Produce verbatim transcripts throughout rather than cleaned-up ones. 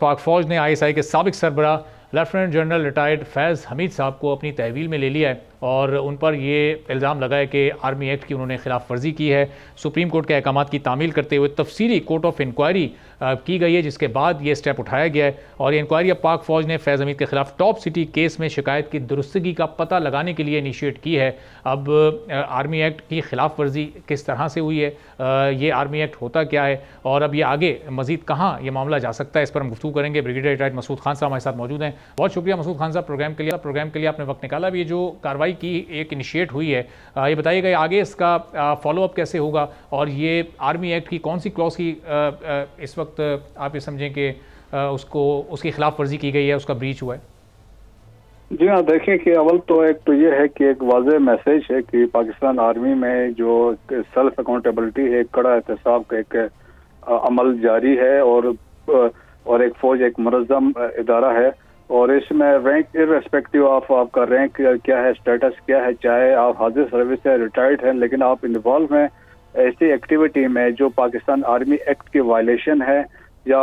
पाक फौज ने आई एस आई के साबिक सरबरा lieutenant general retired Faiz Hamid साहब को अपनी तहवील में ले लिया है और उन पर यह इल्ज़ाम लगा है कि आर्मी एक्ट की उन्होंने खिलाफ वर्जी की है। सुप्रीम कोर्ट के अहकाम की तामील करते हुए तफसीली कोर्ट ऑफ इंक्वायरी की गई है, जिसके बाद ये स्टेप उठाया गया है। और ये इंक्वायरी अब पाक फौज ने फैज़ हमीद के खिलाफ टॉप सिटी केस में शिकायत की दुरुस्तगी का पता लगाने के लिए इनिशिएट की है। अब आर्मी एक्ट की खिलाफ वर्जी किस तरह से हुई है, ये आर्मी एक्ट होता क्या है और अब ये आगे मजीद कहाँ ये मामला जा सकता है, इस पर हम गुफ्तगू करेंगे। ब्रिगेडियर रिटायर्ड मसूद खान साहब हमारे साथ मौजूद हैं। बहुत शुक्रिया मसूद खान साहब प्रोग्राम के लिए प्रोग्राम के लिए आपने वक्त निकाला। अब ये जो कार्रवाई की एक इनिशिएट हुई है, ये बताइएगा आगे इसका फॉलोअप कैसे होगा और ये आर्मी एक्ट की कौन सी क्लॉज की इस वक्त आप ये समझें कि उसको उसकी खिलाफ वर्जी की गई है, उसका ब्रीच हुआ है? जी हाँ, देखें कि अवल तो एक तो ये है कि एक वाज़ेह मैसेज है कि पाकिस्तान आर्मी में जो सेल्फ अकाउंटेबिलिटी है, एक कड़ा एहतसाब का एक अमल जारी है और और एक फौज एक मनज़म इदारा है और इसमें रैंक इररेस्पेक्टिव ऑफ आपका रैंक क्या है, स्टेटस क्या है, चाहे आप हाजिर सर्विस से रिटायर्ड हैं लेकिन आप इन्वॉल्व हैं ऐसी एक्टिविटी में जो पाकिस्तान आर्मी एक्ट की वायलेशन है या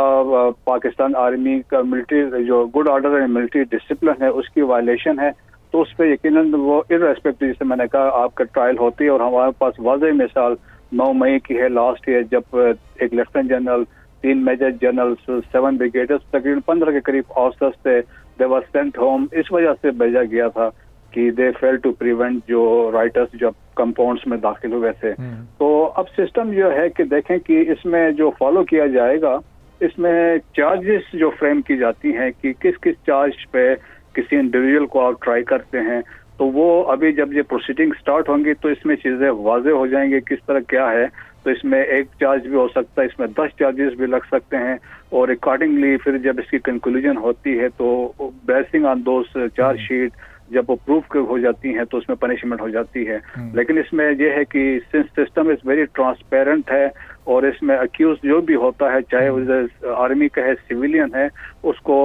पाकिस्तान आर्मी का मिलिट्री जो good order and military discipline है उसकी वायलेशन है, तो उस पर यकीनन वो इररेस्पेक्टिव जैसे मैंने कहा आपका ट्रायल होती है। और हमारे पास वाज़ेह मिसाल नौ मई की है लास्ट ईयर, जब एक लेफ्टिनेंट जनरल, तीन मेजर जनरल, सेवन ब्रिगेडियर्स, तकरीबन पंद्रह के करीब ऑफिसर्स थे, दे वर सेंट होम। इस वजह से भेजा गया था कि दे फेल टू प्रिवेंट जो राइटर्स जब कंपाउंड्स में दाखिल हुए थे। तो अब सिस्टम जो है कि देखें कि इसमें जो फॉलो किया जाएगा, इसमें चार्जेस जो फ्रेम की जाती हैं कि किस किस चार्ज पे किसी इंडिविजुअल को आप ट्राई करते हैं, तो वो अभी जब ये प्रोसीडिंग स्टार्ट होंगी तो इसमें चीज़ें वाज़ेह हो जाएंगी किस तरह क्या है। तो इसमें एक चार्ज भी हो सकता है, इसमें दस चार्जेस भी लग सकते हैं और अकॉर्डिंगली फिर जब इसकी कंक्लूजन होती है तो बेसिंग ऑन दोस चार्जशीट जब वो प्रूफ हो जाती हैं तो उसमें पनिशमेंट हो जाती है। लेकिन इसमें यह है कि सिस्टम इज वेरी ट्रांसपेरेंट है और इसमें अक्यूज जो भी होता है, चाहे वो आर्मी का है, सिविलियन है, उसको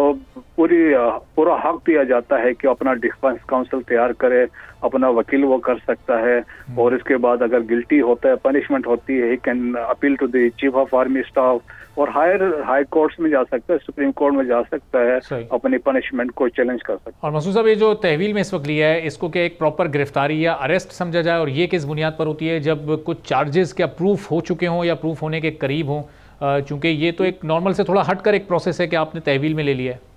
पूरी पूरा हक दिया जाता है कि अपना डिफेंस काउंसिल तैयार करे, अपना वकील वो कर सकता है। और इसके बाद अगर गिल्टी होता है पनिशमेंट होती है, he can appeal to the chief of army staff और हायर हाई कोर्ट्स में जा सकता है, सुप्रीम कोर्ट में जा सकता है, अपनी पनिशमेंट को चैलेंज कर सकता है। और मसूद साहब, ये जो तहवील में इस वक्त लिया है इसको क्या एक प्रॉपर गिरफ्तारी या अरेस्ट समझा जाए और ये किस बुनियाद पर होती है? जब कुछ चार्जेस क्या प्रूफ हो चुके हों या प्रूफ होने के करीब हों, चूंकि ये तो एक नॉर्मल से थोड़ा हटकर एक प्रोसेस है कि आपने तहवील में ले लिया है।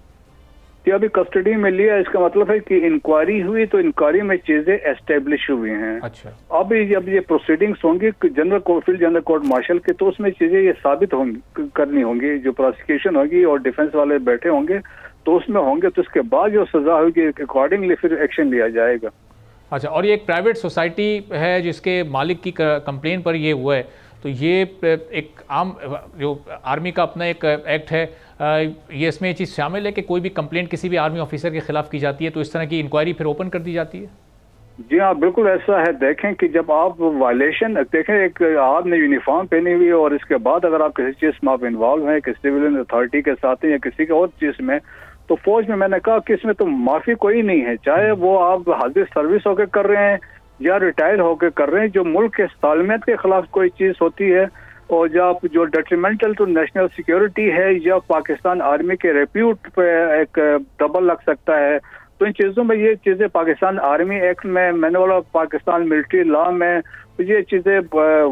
अभी कस्टडी में लिया, इसका मतलब है कि इंक्वायरी हुई तो इंक्वायरी में चीजें एस्टेब्लिश हुई हैं। अच्छा, अभी जब ये प्रोसीडिंग्स होंगी general court field general court martial के, तो उसमें चीजें ये साबित होंगी करनी होंगी, जो प्रोसिक्यूशन होगी और डिफेंस वाले बैठे होंगे तो उसमें होंगे, तो उसके बाद जो सजा होगी अकॉर्डिंगली फिर एक्शन लिया जाएगा। अच्छा, और ये एक प्राइवेट सोसाइटी है जिसके मालिक की कंप्लेन पर यह हुआ है, तो ये एक आम जो आर्मी का अपना एक एक्ट है, ये इसमें ये चीज़ शामिल है कि कोई भी कंप्लेंट किसी भी आर्मी ऑफिसर के खिलाफ की जाती है तो इस तरह की इंक्वायरी फिर ओपन कर दी जाती है? जी हाँ, बिल्कुल ऐसा है। देखें कि जब आप वायलेशन देखें, एक आपने यूनिफॉर्म पहनी हुई और इसके बाद अगर आप किसी चीज़ में आप इन्वॉल्व हैं, किसी सिविलियन अथॉरिटी के साथ या किसी के और चीज़ में, तो फौज में मैंने कहा कि इसमें तो माफ़ी कोई नहीं है, चाहे वो आप हाजिर सर्विस होकर कर रहे हैं या रिटायर होकर कर रहे हैं। जो मुल्क के सालमियत के खिलाफ कोई चीज़ होती है और जब जो डेट्रीमेंटल टू नेशनल सिक्योरिटी है या पाकिस्तान आर्मी के रेप्यूट पे एक डबल लग सकता है, तो इन चीज़ों में ये चीज़ें पाकिस्तान आर्मी एक्ट में, मैंने बोला पाकिस्तान मिलिट्री लॉ में ये चीज़ें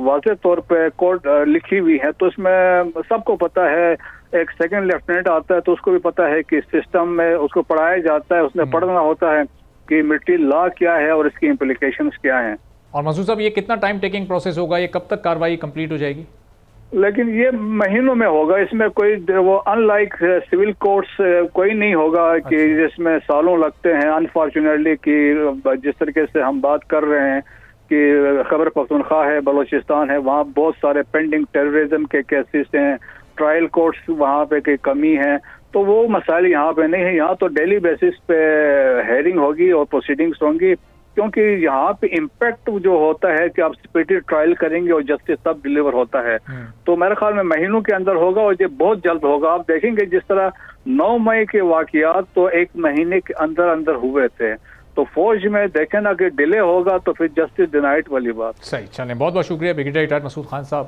वाज़ेह तौर पे कोर्ट लिखी हुई है। तो इसमें सबको पता है, एक सेकेंड लेफ्टिनेंट आता है तो उसको भी पता है कि सिस्टम में उसको पढ़ाया जाता है, उसने पढ़ना होता है कि मिलिट्री लॉ क्या है और इसकी इम्प्लीकेशंस क्या हैं। और मसूद साहब, ये कितना टाइम टेकिंग प्रोसेस होगा, ये कब तक कार्रवाई कंप्लीट हो जाएगी? लेकिन ये महीनों में होगा, इसमें कोई वो अनलाइक सिविल कोर्ट्स कोई नहीं होगा कि जिसमें सालों लगते हैं। अनफॉर्चुनेटली कि जिस तरीके से हम बात कर रहे हैं कि खबर पख्तूनख्वा है, बलोचिस्तान है, वहाँ बहुत सारे पेंडिंग टेररिज्म के केसेस हैं, ट्रायल कोर्ट्स वहाँ पे की कमी है, तो वो मसाइल यहाँ पे नहीं है। यहाँ तो डेली बेसिस पे हेयरिंग होगी और प्रोसीडिंग्स होंगी, क्योंकि यहाँ पे इम्पैक्ट जो होता है कि आप स्पीडी ट्रायल करेंगे और जस्टिस तब डिलीवर होता है। तो मेरे ख्याल में महीनों के अंदर होगा और ये बहुत जल्द होगा। आप देखेंगे जिस तरह नौ मई के वाकयात तो एक महीने के अंदर अंदर हुए थे, तो फौज में देखें ना कि डिले होगा तो फिर जस्टिस डिनाइड वाली बात। सही, चलें, बहुत बहुत शुक्रिया ब्रिगेडियर रिटायर्ड मसूद खान साहब।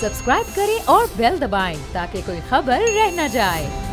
सब्सक्राइब करें और बेल दबाएं ताकि कोई खबर रह न जाए।